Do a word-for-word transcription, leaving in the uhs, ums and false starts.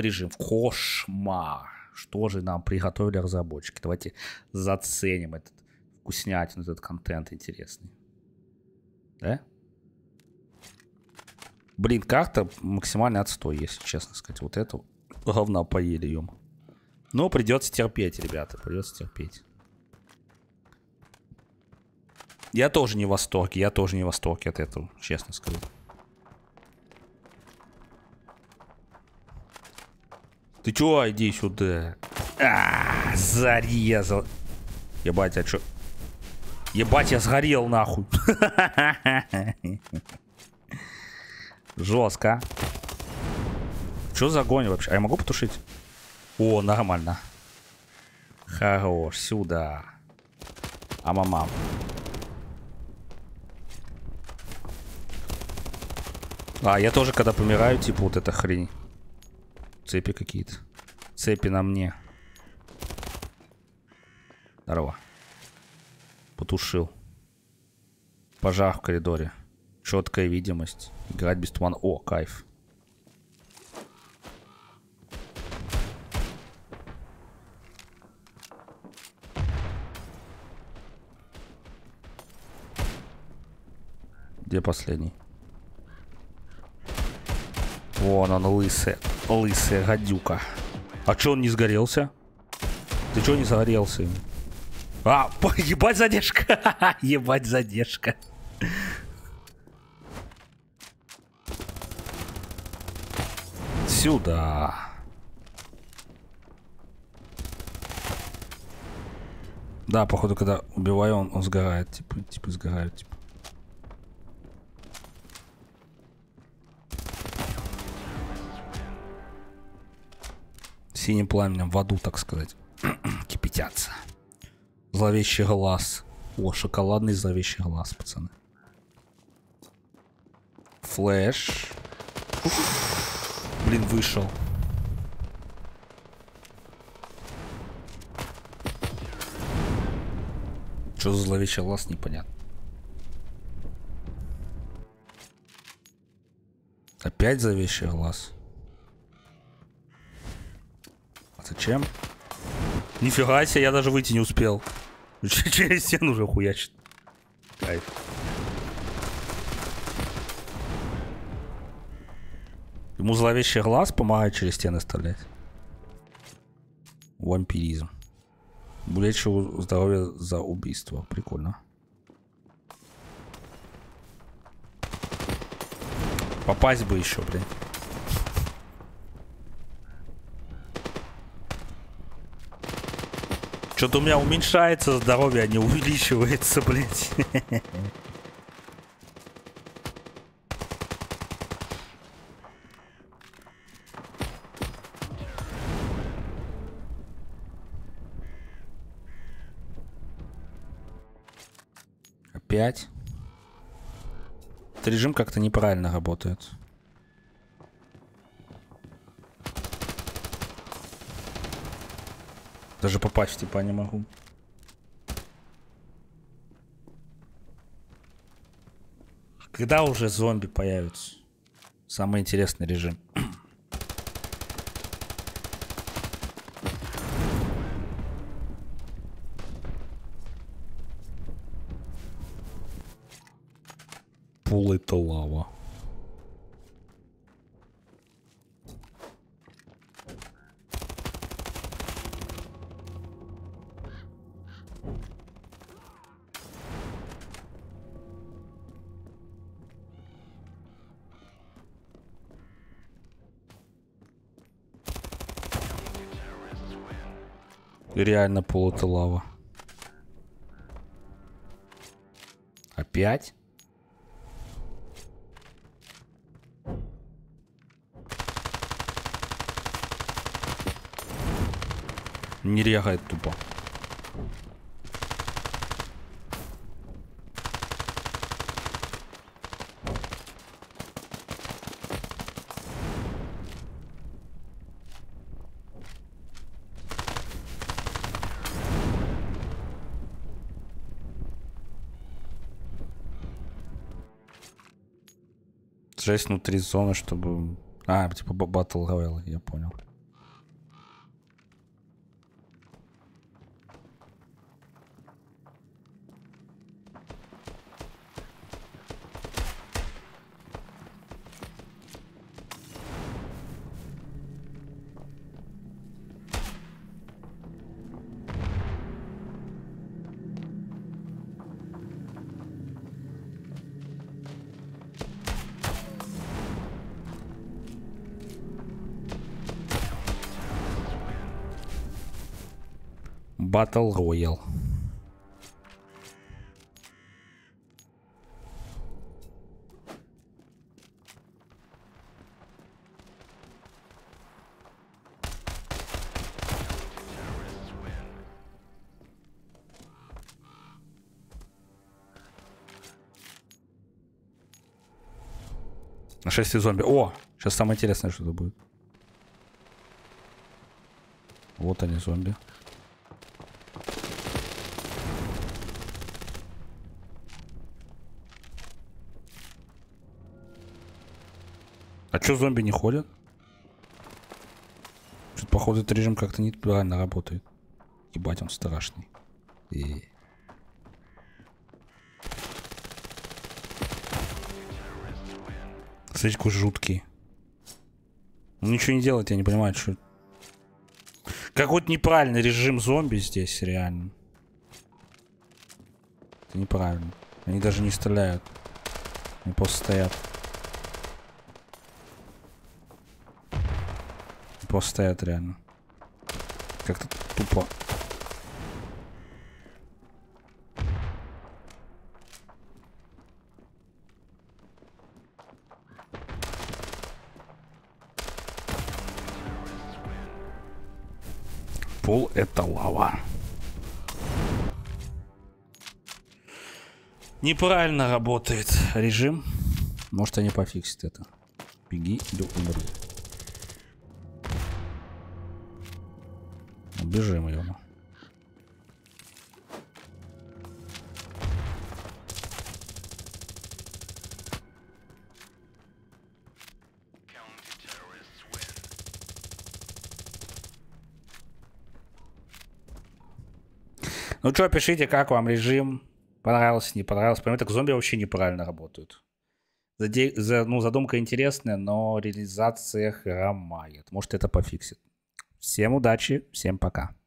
режим. Кошмар. Что же нам приготовили разработчики? Давайте заценим этот вкуснятин, этот контент интересный. Да? Блин, как-то максимальный отстой, если честно сказать. Вот это говна поели, ем. Но придется терпеть, ребята. Придется терпеть. Я тоже не в восторге. Я тоже не в восторге от этого, честно скажу. Ты чё, иди сюда. А-а-а, зарезал. Ебать, а чё? Ебать, я сгорел нахуй. Жестко. Чё за огонь вообще? А я могу потушить? О, нормально. Хорош, сюда. Ама-мам. А, я тоже, когда помираю, типа вот эта хрень. Цепи какие-то. Цепи на мне. Здорово. Потушил. Пожар в коридоре. Четкая видимость. Играть без тумана. О, кайф. Где последний? Вон он, лысый. Лысая гадюка. А чё он не сгорелся? Ты чё не загорелся? А, ебать задержка. Ебать задержка. Сюда. Да, походу, когда убиваю, он, он сгорает. Типа, типа сгорает, типа. Синим пламенем в аду, так сказать, кипятятся. Зловещий глаз. О, шоколадный зловещий глаз, пацаны. Флэш. Уф. Блин, вышел. Что за зловещий глаз, непонятно. Опять зловещий глаз. Зачем? Нифига себе, я даже выйти не успел. Через стену уже хуячит. Кайф. Ему зловещий глаз помогает через стены стрелять. Вампиризм. Лечу здоровье за убийство. Прикольно. Попасть бы еще, блин. Что-то у меня уменьшается здоровье, а не увеличивается, блядь. Опять. Этот режим как-то неправильно работает. Даже попасть типа не могу. Когда уже зомби появятся? Самый интересный режим. Пул это лава. Реально пол это лава. Опять? Не регает тупо. Жесть внутри зоны, чтобы А, типа Battle Royale, я понял. Battle Royale. Нашествие зомби. О, сейчас самое интересное что-то будет. Вот они, зомби. А чё зомби не ходят? Что-то, походу, этот режим как-то неправильно работает. Ебать, он страшный. И... Смотрите, какой жуткий. Он ничего не делает, я не понимаю, что... Какой-то неправильный режим зомби здесь, реально. Это неправильно. Они даже не стреляют. Они просто стоят. Просто стоят реально. Как-то тупо. Пол — это лава. Неправильно работает режим. Может, они пофиксят это. Беги, иду, умру. Бежим, ему. Ну что, пишите, как вам режим. Понравился, не понравился. Прямо так зомби вообще неправильно работают. Заде... За... Ну, задумка интересная, но реализация хромает. Может, это пофиксит. Всем удачи, всем пока.